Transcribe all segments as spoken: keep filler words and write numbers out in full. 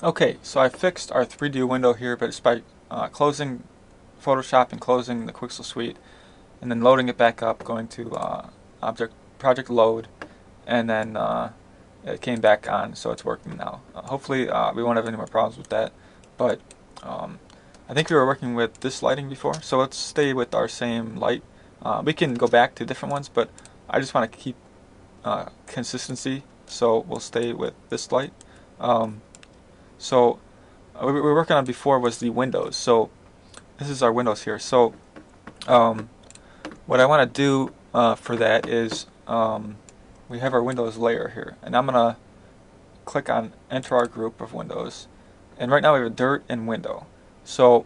Okay, so I fixed our three D window here, but it's by uh, closing Photoshop and closing the Quixel Suite, and then loading it back up, going to uh, Object Project Load, and then uh, it came back on, so it's working now. Uh, hopefully uh, we won't have any more problems with that, but um, I think we were working with this lighting before, so let's stay with our same light. Uh, we can go back to different ones, but I just want to keep uh, consistency, so we'll stay with this light. Um, So, uh, what we were working on before was the windows. So, this is our windows here. So, um, what I want to do uh, for that is um, we have our windows layer here. And I'm going to click on enter our group of windows. And right now we have a dirt and window. So,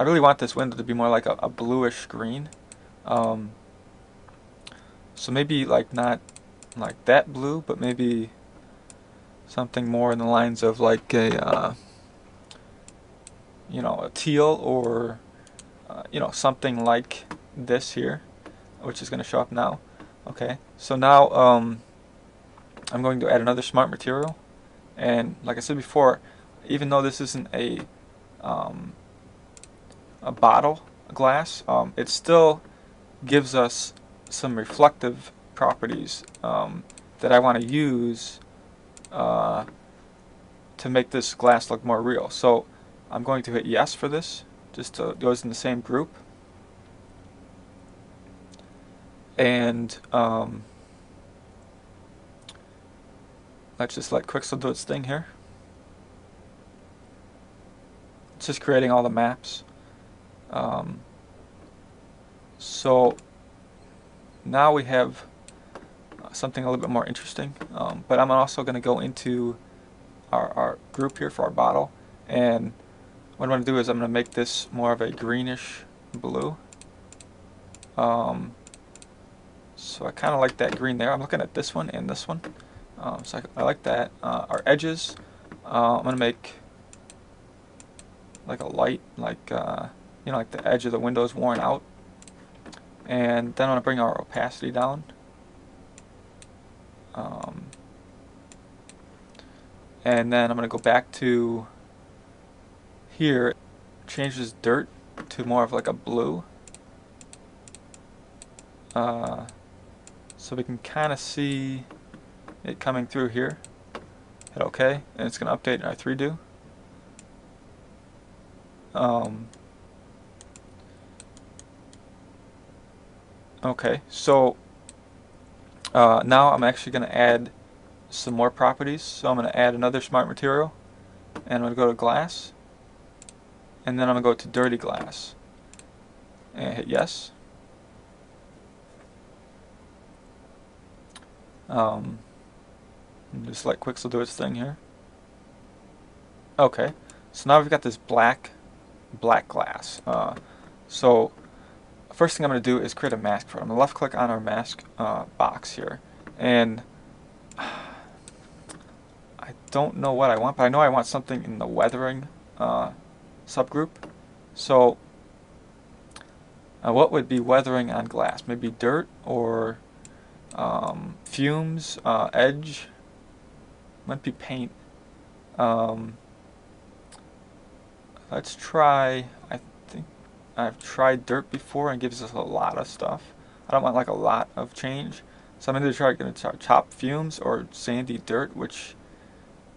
I really want this window to be more like a, a bluish green. Um, so, maybe like not like that blue, but maybe something more in the lines of like a, uh, you know, a teal or, uh, you know, something like this here, which is going to show up now. Okay, so now um, I'm going to add another smart material, and like I said before, even though this isn't a um, a bottle glass, um, it still gives us some reflective properties um, that I want to use Uh, to make this glass look more real. So I'm going to hit yes for this, just to, it goes in the same group. And um, let's just let Quixel do its thing here. It's just creating all the maps. Um, so now we have something a little bit more interesting, um, but I'm also going to go into our, our group here for our bottle, and what I'm going to do is I'm going to make this more of a greenish blue. Um, so I kind of like that green there. I'm looking at this one and this one, um, so I, I like that. Uh, our edges, uh, I'm going to make like a light, like uh, you know, like the edge of the window is worn out, and then I'm going to bring our opacity down. Um, and then I'm going to go back to here, change this dirt to more of like a blue, uh, so we can kind of see it coming through here. Hit OK, and it's going to update in our three D O. Um, okay, so Uh, now I'm actually going to add some more properties. So I'm going to add another smart material, and I'm going to go to glass, and then I'm going to go to dirty glass and hit yes. Um, just let Quixel do its thing here. Okay, so now we've got this black black glass. Uh, so first thing I'm going to do is create a mask for it. I'm going to left click on our mask uh, box here, and I don't know what I want, but I know I want something in the weathering uh, subgroup. So uh, what would be weathering on glass? Maybe dirt or um, fumes, uh, edge, might be paint. Um, let's try, I think I've tried dirt before, and gives us a lot of stuff. I don't want like a lot of change, so I'm either try going to top fumes or sandy dirt. Which,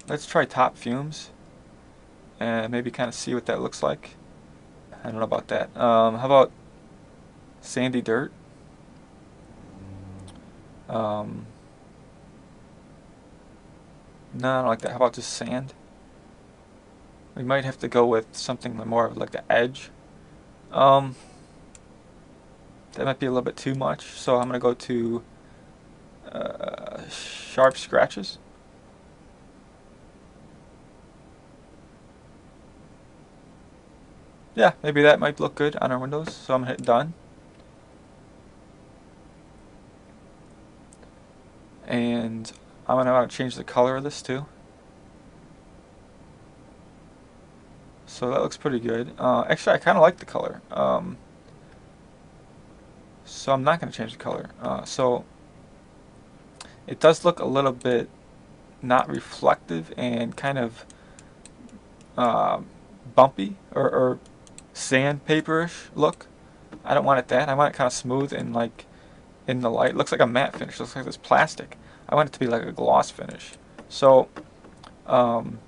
let's try top fumes, and maybe kind of see what that looks like. I don't know about that. Um, how about sandy dirt? Um, no, I don't like that. How about just sand? We might have to go with something more of like the edge. Um, that might be a little bit too much, so I'm going to go to uh, sharp scratches. Yeah, maybe that might look good on our windows, so I'm going to hit done. And I'm going to want to change the color of this too. So that looks pretty good. Uh, actually, I kind of like the color. Um, so I'm not going to change the color. Uh, so it does look a little bit not reflective and kind of uh, bumpy or, or sandpaperish look. I don't want it that. I want it kind of smooth and like in the light. It looks like a matte finish. It looks like this plastic. I want it to be like a gloss finish. So um,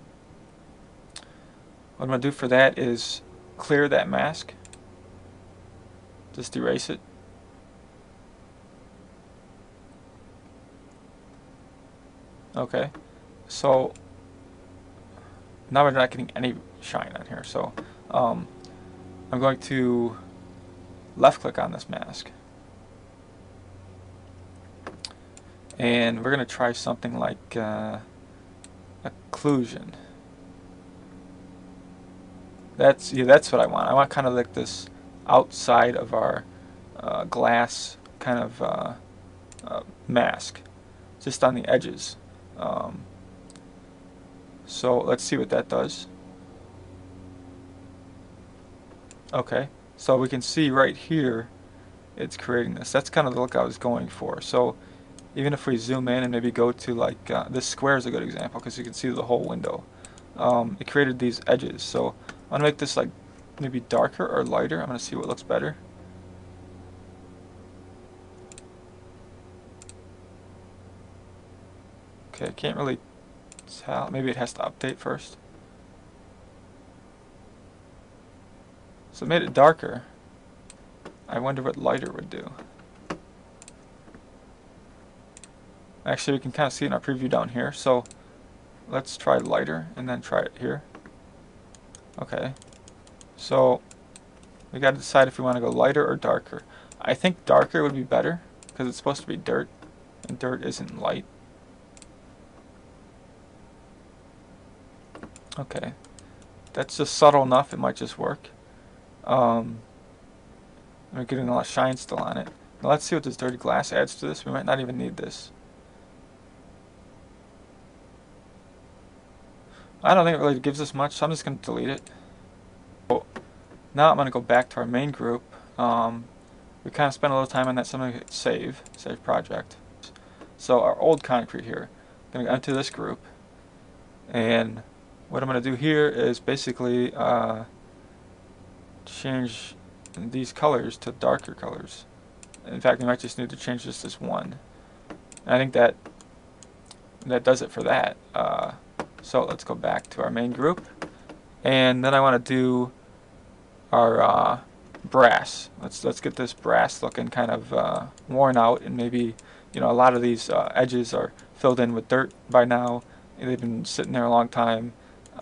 what I'm going to do for that is clear that mask. Just erase it. Okay, so now we're not getting any shine on here. So um, I'm going to left click on this mask. And we're going to try something like uh, occlusion. That's, yeah, that's what I want. I want kind of like this outside of our uh, glass kind of uh, uh, mask, just on the edges. Um, so let's see what that does. Okay, so we can see right here it's creating this. That's kind of the look I was going for. So even if we zoom in and maybe go to like uh, this square is a good example because you can see the whole window. Um, it created these edges. So I'm gonna make this like maybe darker or lighter. I'm gonna see what looks better. Okay, I can't really tell. Maybe it has to update first. So it made it darker. I wonder what lighter would do. Actually, we can kind of see it in our preview down here. So let's try lighter and then try it here. Okay. So we got to decide if we want to go lighter or darker. I think darker would be better because it's supposed to be dirt, and dirt isn't light. Okay, that's just subtle enough, it might just work. Um, we're getting a lot of shine still on it. Now let's see what this dirty glass adds to this. We might not even need this. I don't think it really gives us much, so I'm just going to delete it. So now I'm going to go back to our main group. Um, we kind of spent a little time on that, so I'm going to save, save project. So our old concrete here, I'm going to go into this group, and what I'm going to do here is basically uh, change these colors to darker colors. In fact, we might just need to change just this one. And I think that that does it for that. Uh, so let's go back to our main group, and then I want to do our uh, brass. Let's let's get this brass looking kind of uh, worn out, and maybe you know a lot of these uh, edges are filled in with dirt by now. They've been sitting there a long time.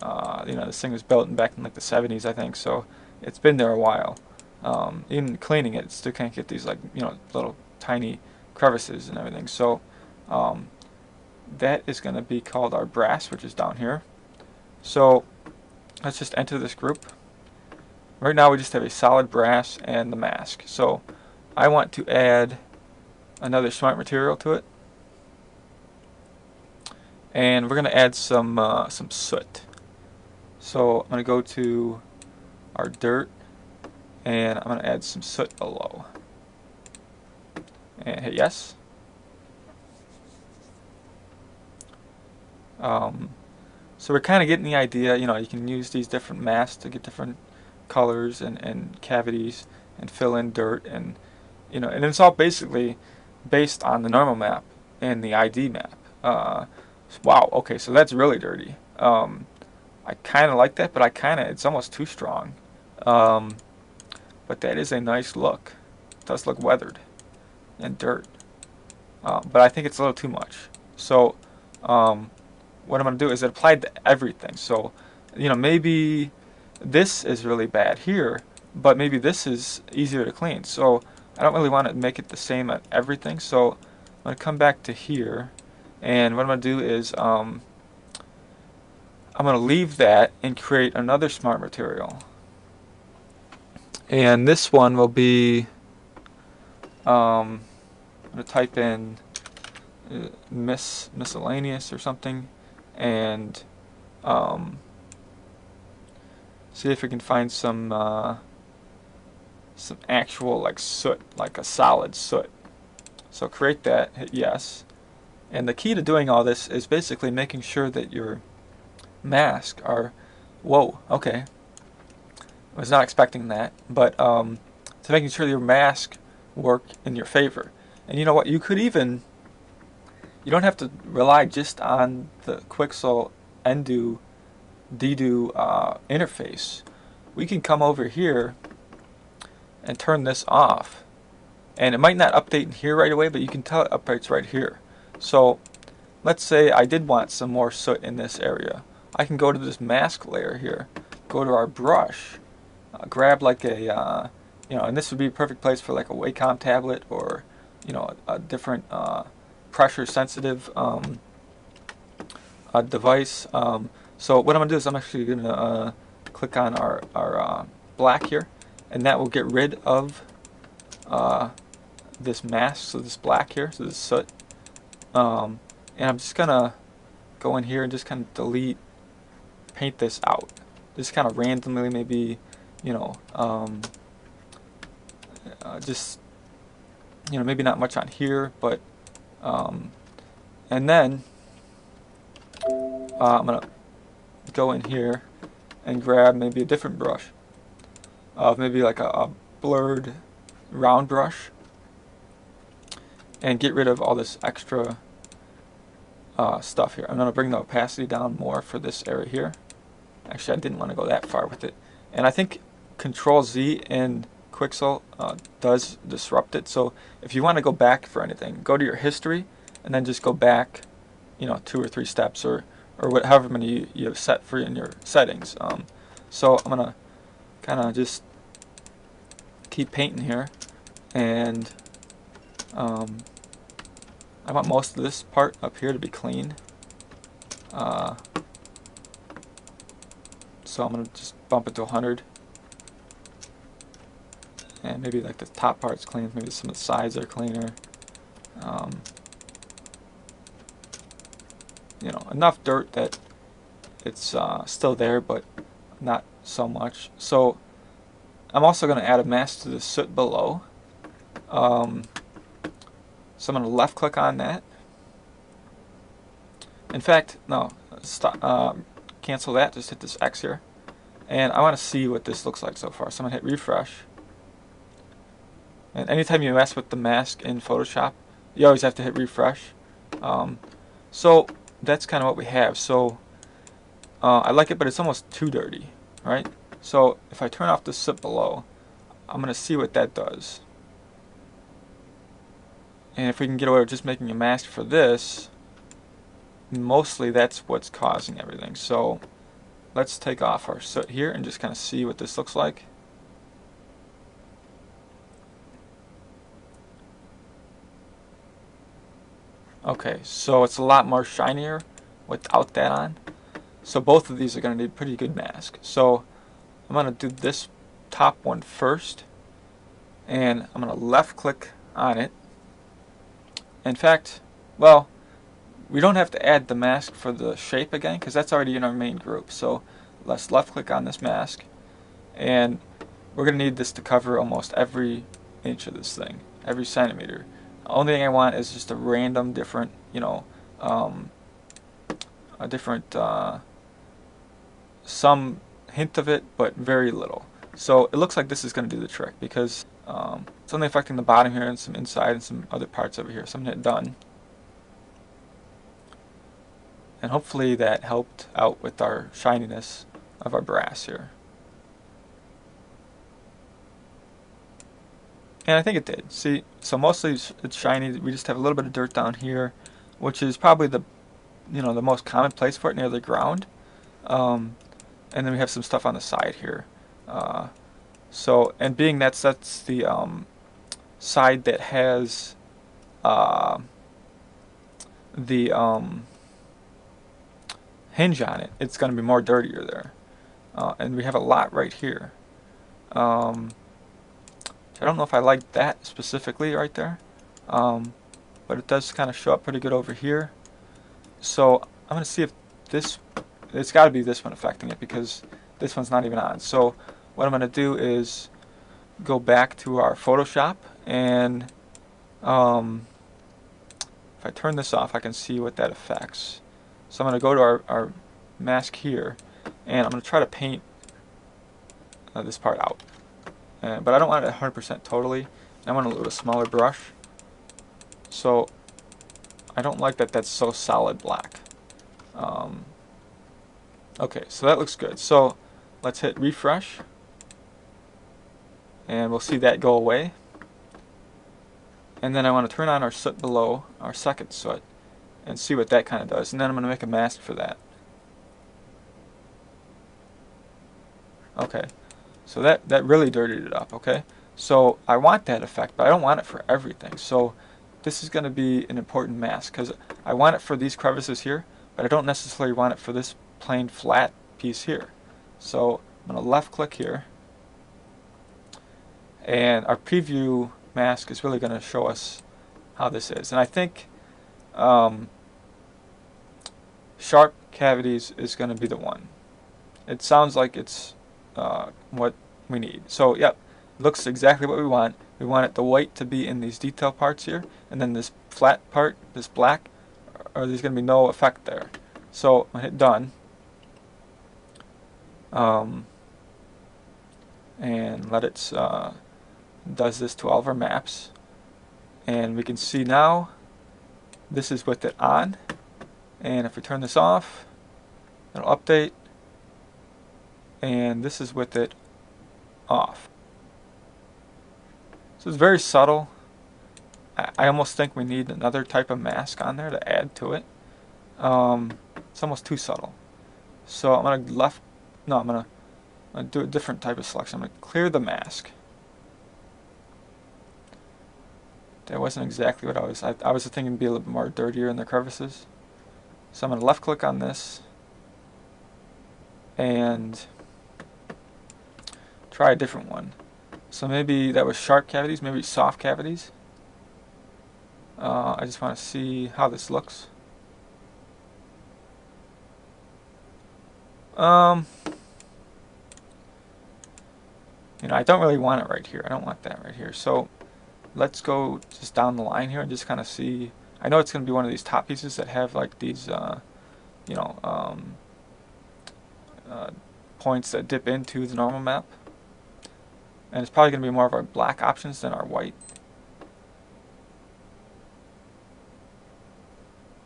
Uh, you know, this thing was built in back in like the seventies, I think, so it's been there a while. Um, even cleaning it, it still can't get these like you know little tiny crevices and everything. So um, that is going to be called our brass, which is down here. So let's just enter this group. Right now we just have a solid brass and the mask. So I want to add another smart material to it. And we're going to add some uh, some soot. So I'm going to go to our dirt, and I'm going to add some soot below. And hit yes. Um, so we're kind of getting the idea, you know, you can use these different masks to get different colors and, and cavities and fill in dirt. And, you know, and it's all basically based on the normal map and the I D map. Uh, Wow, okay, so that's really dirty. Um, I kind of like that, but I kind of, it's almost too strong. Um, but that is a nice look. It does look weathered and dirt. Uh, but I think it's a little too much. So um, what I'm going to do is it applied to everything. So, you know, maybe this is really bad here, but maybe this is easier to clean. So I don't really want to make it the same at everything. So I'm going to come back to here. And what I'm going to do is um, I'm going to leave that and create another smart material. And this one will be, um, I'm going to type in uh, mis miscellaneous or something, and um, see if we can find some uh, some actual like soot, like a solid soot. So create that, hit yes. And the key to doing all this is basically making sure that your masks are Whoa, okay. I was not expecting that, but um, it's making sure your mask work in your favor. And you know what, you could even, you don't have to rely just on the Quixel N D O, D D O uh, interface. We can come over here and turn this off. And it might not update in here right away, but you can tell it updates right here. So let's say I did want some more soot in this area. I can go to this mask layer here, go to our brush, uh, grab like a, uh, you know, and this would be a perfect place for like a Wacom tablet or, you know, a, a different uh, pressure sensitive um, uh, device. Um, so what I'm going to do is I'm actually going to uh, click on our, our uh, black here, and that will get rid of uh, this mask, so this black here, so this soot. Um, and I'm just going to go in here and just kind of delete, paint this out. Just kind of randomly, maybe, you know, um, uh, just, you know, maybe not much on here, but, um, and then uh, I'm going to go in here and grab maybe a different brush of maybe like a, a blurred round brush and get rid of all this extra uh, stuff here. I'm going to bring the opacity down more for this area here. Actually, I didn't want to go that far with it. And I think control Z in Quixel uh, does disrupt it. So if you want to go back for anything, go to your history and then just go back, you know, two or three steps or, or whatever many you, you have set for in your settings. Um, so I'm going to kind of just keep painting here. And um, I want most of this part up here to be clean. Uh, So I'm going to just bump it to one hundred. And maybe like the top part's clean, maybe some of the sides are cleaner. Um, you know, enough dirt that it's uh, still there, but not so much. So I'm also going to add a mask to the soot below. Um, so I'm going to left click on that. In fact, no, stop. Uh, cancel that, just hit this X here, and I want to see what this looks like so far, so I'm going to hit refresh. And anytime you mess with the mask in Photoshop, you always have to hit refresh. Um, so that's kind of what we have. So uh, I like it, but it's almost too dirty, right? So if I turn off the soot below, I'm going to see what that does. And if we can get away with just making a mask for this, mostly that's what's causing everything. So let's take off our soot here and just kind of see what this looks like. Okay, so it's a lot more shinier without that on. So both of these are going to need pretty good mask. So I'm going to do this top one first, and I'm going to left click on it. In fact, well, we don't have to add the mask for the shape again because that's already in our main group. So let's left click on this mask, and we're going to need this to cover almost every inch of this thing, every centimeter. The only thing I want is just a random different, you know, um, a different, uh, some hint of it, but very little. So it looks like this is going to do the trick because um, it's only affecting the bottom here and some inside and some other parts over here. So I'm going to hit done. And hopefully that helped out with our shininess of our brass here. And I think it did. See, so mostly it's shiny. We just have a little bit of dirt down here, which is probably the, you know, the most common place for it, near the ground. Um, and then we have some stuff on the side here. Uh, so, and being that's that's the um, side that has uh, the um, hinge on it, it's going to be more dirtier there. Uh, and we have a lot right here. Um, I don't know if I like that specifically right there, um, but it does kind of show up pretty good over here. So I'm going to see if this, it's got to be this one affecting it because this one's not even on. So what I'm going to do is go back to our Photoshop, and um, if I turn this off I can see what that affects. So I'm going to go to our, our mask here, and I'm going to try to paint uh, this part out. Uh, but I don't want it one hundred percent totally. I want a little smaller brush. So I don't like that that's so solid black. Um, okay, so that looks good. So let's hit refresh. And we'll see that go away. And then I want to turn on our soot below, our second soot, and see what that kind of does. And then I'm going to make a mask for that. Okay, so that, that really dirtied it up, okay? So I want that effect, but I don't want it for everything. So this is going to be an important mask, because I want it for these crevices here, but I don't necessarily want it for this plain flat piece here. So I'm going to left click here. And our preview mask is really going to show us how this is. And I think um, sharp cavities is going to be the one. It sounds like it's uh, what we need. So yep, looks exactly what we want. We want it, the white to be in these detail parts here, and then this flat part, this black, or there's going to be no effect there. So I hit done. Um, and let it uh, does this to all of our maps, and we can see now this is with it on, and if we turn this off it'll update, and this is with it off. So it's very subtle. I, I almost think we need another type of mask on there to add to it. Um, it's almost too subtle, so I'm gonna left no I'm gonna, I'm gonna do a different type of selection. I'm gonna clear the mask. That wasn't exactly what I was, I, I was thinking it'd be a little bit more dirtier in the crevices. So I'm going to left click on this and try a different one. So maybe that was sharp cavities, maybe soft cavities. Uh, I just want to see how this looks. Um, you know, I don't really want it right here. I don't want that right here. So let's go just down the line here and just kind of see. I know it's going to be one of these top pieces that have like these, uh, you know, um, uh, points that dip into the normal map. And it's probably going to be more of our black options than our white.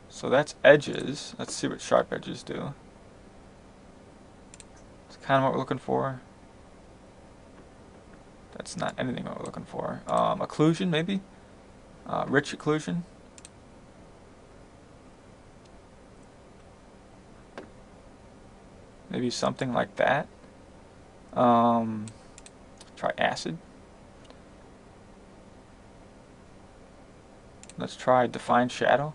So that's edges. Let's see what sharp edges do. It's kind of what we're looking for. That's not anything that we're looking for. Um, occlusion, maybe? Uh, rich occlusion? Maybe something like that. Um, try acid. Let's try defined shadow.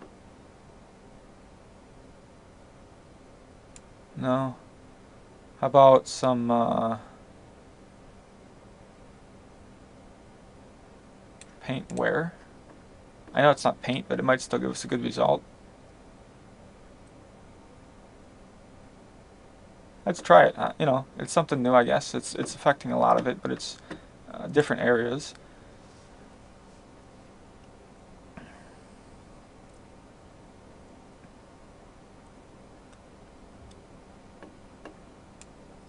No. How about some... Uh, paint wear. I know it's not paint, but it might still give us a good result. Let's try it. Uh, you know, it's something new, I guess. It's it's affecting a lot of it, but it's uh, different areas.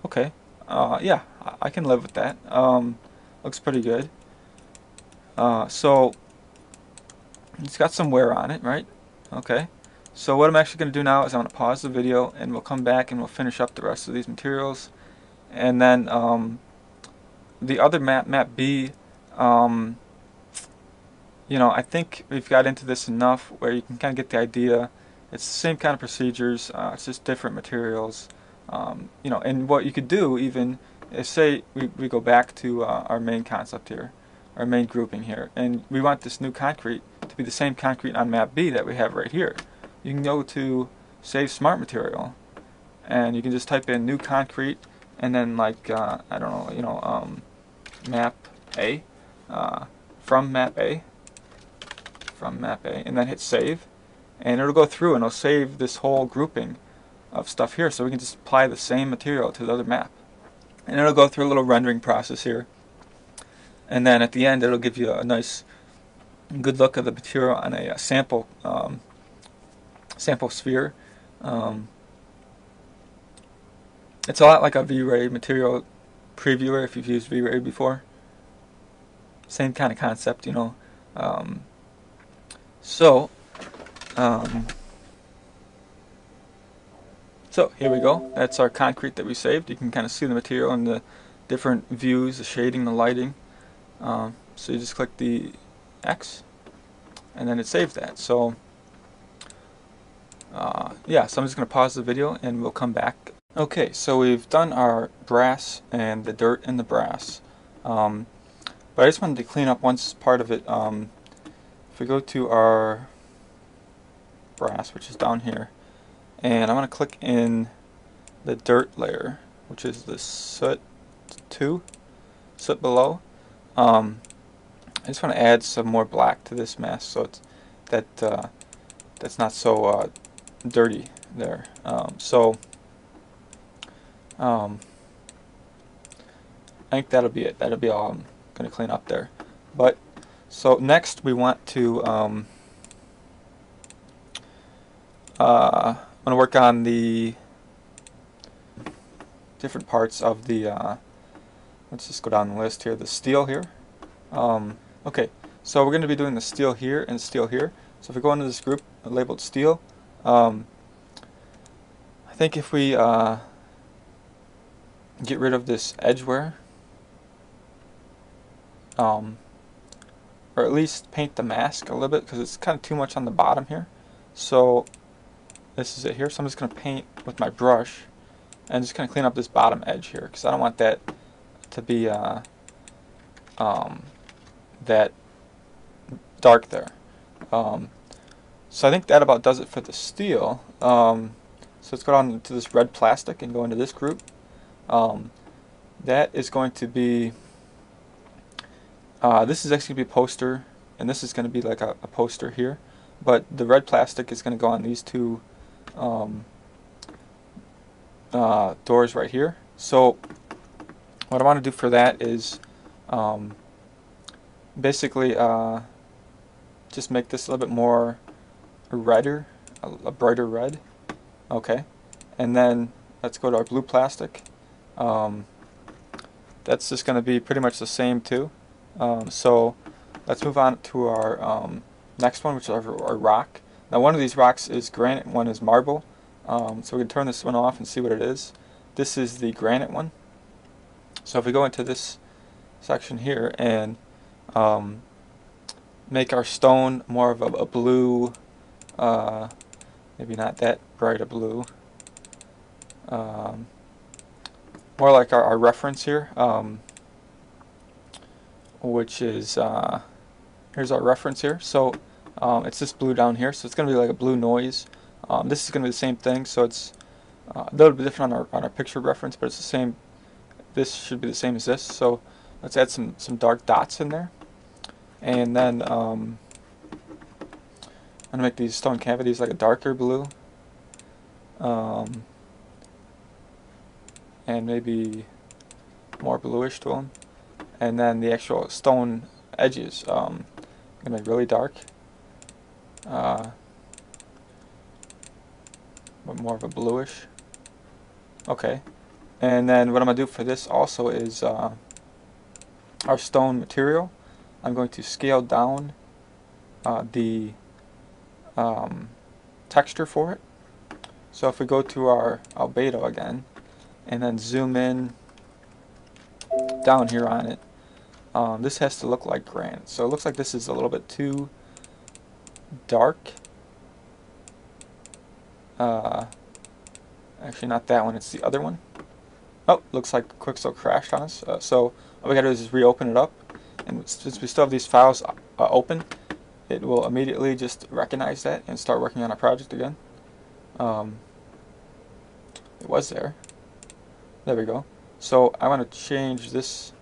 Okay. Uh, yeah, I can live with that. Um, looks pretty good. Uh, so it's got some wear on it, right? Okay. So what I'm actually going to do now is I'm going to pause the video, and we'll come back and we'll finish up the rest of these materials. And then um, the other map, map B, um, you know, I think we've got into this enough where you can kind of get the idea. It's the same kind of procedures. Uh, it's just different materials. Um, you know, and what you could do even is say we, we go back to uh, our main concept here. Our main grouping here, and we want this new concrete to be the same concrete on map B that we have right here. You can go to save smart material, and you can just type in new concrete, and then like uh, I don't know, you know, um, map A, uh, from map A, from map A, and then hit save, and it'll go through and it'll save this whole grouping of stuff here. So we can just apply the same material to the other map, and it'll go through a little rendering process here. And then at the end, it'll give you a nice, good look of the material on a, a sample, um, sample sphere. Um, It's a lot like a V-Ray material previewer if you've used V-Ray before. Same kind of concept, you know. Um, so, um, so here we go. That's our concrete that we saved. You can kind of see the material and the different views, the shading, the lighting. Um, so you just click the X, and then it saves that. So, uh, yeah. So I'm just going to pause the video, and we'll come back. Okay, so we've done our brass and the dirt and the brass. Um, but I just wanted to clean up one part of it. Um, if we go to our brass, which is down here, and I want to click in the dirt layer, which is the soot two, soot below. Um, I just want to add some more black to this mask so it's that uh, that's not so uh, dirty there. Um, so. Um, I think that'll be it. That'll be all I'm going to clean up there. But so next we want to um, uh, want to work on the different parts of the. Uh, let's just go down the list here. The steel here. Um, okay, so we're going to be doing the steel here and steel here. So if we go into this group labeled steel, um, I think if we uh, get rid of this edgeware, um, or at least paint the mask a little bit, because it's kind of too much on the bottom here. So this is it here. So I'm just going to paint with my brush and just kind of clean up this bottom edge here, because I don't want that to be uh, um, that dark there. Um, so I think that about does it for the steel. Um, so let's go down to this red plastic and go into this group. Um, that is going to be, uh, this is actually going to be a poster, and this is going to be like a, a poster here, but the red plastic is going to go on these two um, uh, doors right here. So what I want to do for that is um, basically uh, just make this a little bit more redder, a, a brighter red. Okay, and then let's go to our blue plastic. Um, that's just going to be pretty much the same too. Um, so let's move on to our um, next one, which is our, our rock. Now one of these rocks is granite, one is marble. Um, so we can turn this one off and see what it is. This is the granite one. So if we go into this section here and um, make our stone more of a, a blue, uh, maybe not that bright a blue. Um, more like our, our reference here, um, which is, uh, here's our reference here, so um, it's this blue down here, so it's going to be like a blue noise. Um, this is going to be the same thing, so it's uh, a little bit different on our, on our picture reference, but it's the same. This should be the same as this, so let's add some, some dark dots in there, and then um, I'm going to make these stone cavities like a darker blue. Um, and maybe more bluish to them, and then the actual stone edges um, gonna be really dark, uh, but more of a bluish. Okay, and then what I'm gonna do for this also is uh, our stone material. I'm going to scale down uh, the um, texture for it. So if we go to our albedo again, and then zoom in down here on it. Um, this has to look like granite. So it looks like this is a little bit too dark. Uh, actually not that one, it's the other one. Oh, looks like Quixel crashed on us. Uh, so all we gotta do is just reopen it up. And since we still have these files uh, open, it will immediately just recognize that and start working on our project again. Um, it was there. There we go. So I want to change this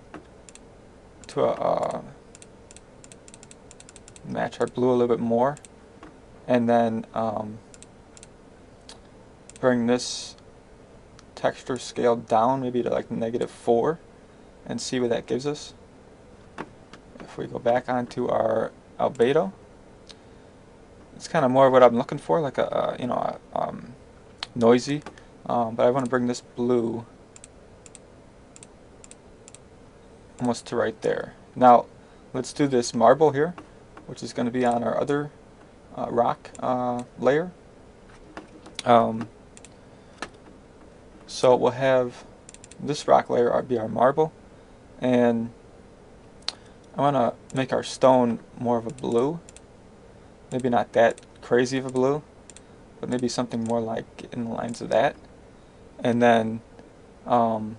to a, uh, match our blue a little bit more, and then um, bring this texture scale down maybe to like negative four, and see what that gives us. If we go back onto our albedo, it's kind of more what I'm looking for, like a, a you know a, um, noisy. Um, but I want to bring this blue almost to right there. Now let's do this marble here, which is going to be on our other uh, rock uh, layer. Um, so we'll have this rock layer be our marble, and I want to make our stone more of a blue. Maybe not that crazy of a blue, but maybe something more like in the lines of that. And then um,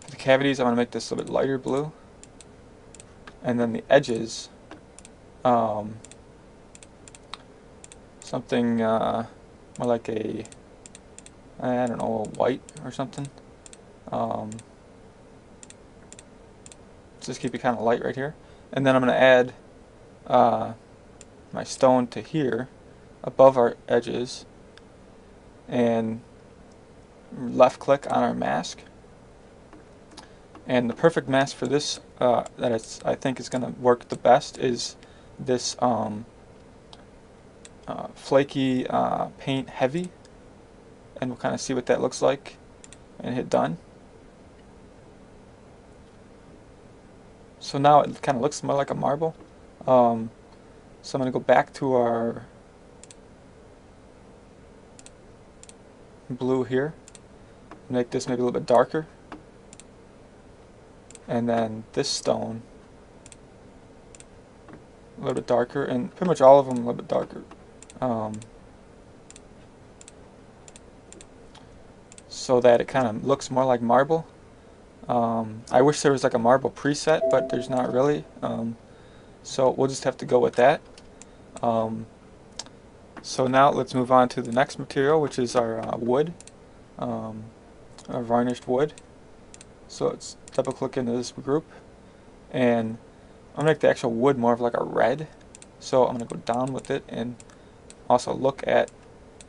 for the cavities, I want to make this a little bit lighter blue. And then the edges, um, something uh, more like a, I don't know, a white or something. Um, just keep it kind of light right here. And then I'm going to add uh, my stone to here, above our edges, and left click on our mask. And the perfect mask for this uh, that it's, I think is going to work the best is this um, uh, flaky uh, paint heavy, and we'll kind of see what that looks like, and hit done. So now it kind of looks more like a marble. Um, so I'm going to go back to our blue here, make this maybe a little bit darker. And then this stone a little bit darker, and pretty much all of them a little bit darker. Um, so that it kind of looks more like marble. Um, I wish there was like a marble preset, but there's not really. Um, so we'll just have to go with that. Um, so now let's move on to the next material, which is our uh, wood, um, our varnished wood. So let's double click into this group, and I'm gonna make the actual wood more of like a red. So I'm gonna go down with it and also look at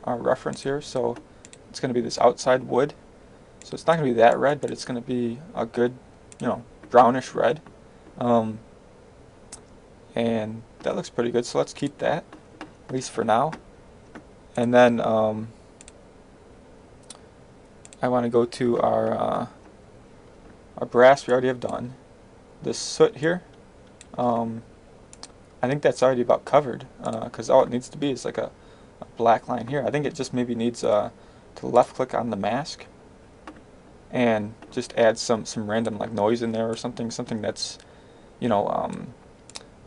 our reference here. So it's gonna be this outside wood. So it's not gonna be that red, but it's gonna be a good, you know, brownish red. Um, and that looks pretty good. So let's keep that, at least for now. And then um, I want to go to our uh, Our brass we already have done. This soot here, um, I think that's already about covered, because uh, all it needs to be is like a, a black line here. I think it just maybe needs uh, to left click on the mask and just add some some random like noise in there or something, something that's, you know, um,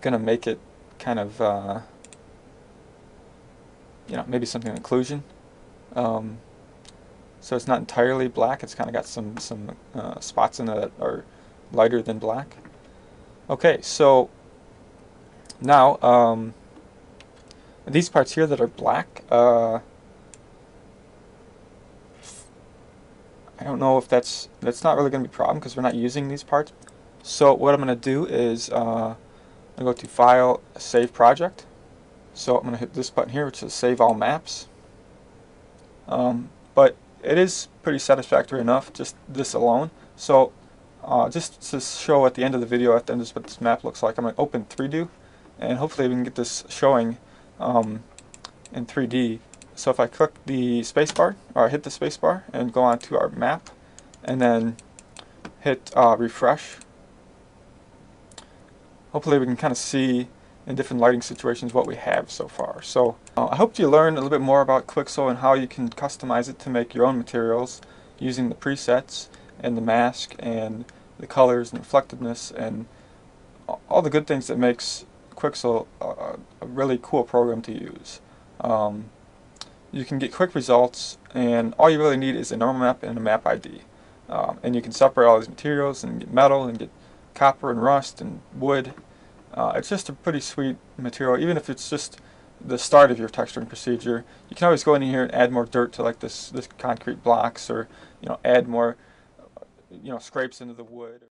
gonna make it kind of, uh, you know, maybe something occlusion. Um, So it's not entirely black, it's kind of got some, some uh, spots in it that are lighter than black. Okay, so now um, these parts here that are black, uh, I don't know if that's, that's not really going to be a problem because we're not using these parts. So what I'm going to do is uh, I'm going to go to File, Save Project. So I'm going to hit this button here, which is Save All Maps. Um, but it is pretty satisfactory enough, just this alone. So uh, just to show at the end of the video, at the end of this, what this map looks like, I'm going to open three D O, and hopefully we can get this showing um, in three D. So if I click the spacebar, or I hit the spacebar, and go on to our map, and then hit uh, refresh, hopefully we can kind of see in different lighting situations what we have so far. So uh, I hope you learned a little bit more about Quixel and how you can customize it to make your own materials using the presets and the mask and the colors and reflectiveness and all the good things that makes Quixel a, a really cool program to use. Um, you can get quick results, and all you really need is a normal map and a map I D. Um, and you can separate all these materials and get metal and get copper and rust and wood. Uh, it's just a pretty sweet material, even if it's just the start of your texturing procedure. You can always go in here and add more dirt to like this, this concrete blocks, or, you know, add more, you know, scrapes into the wood.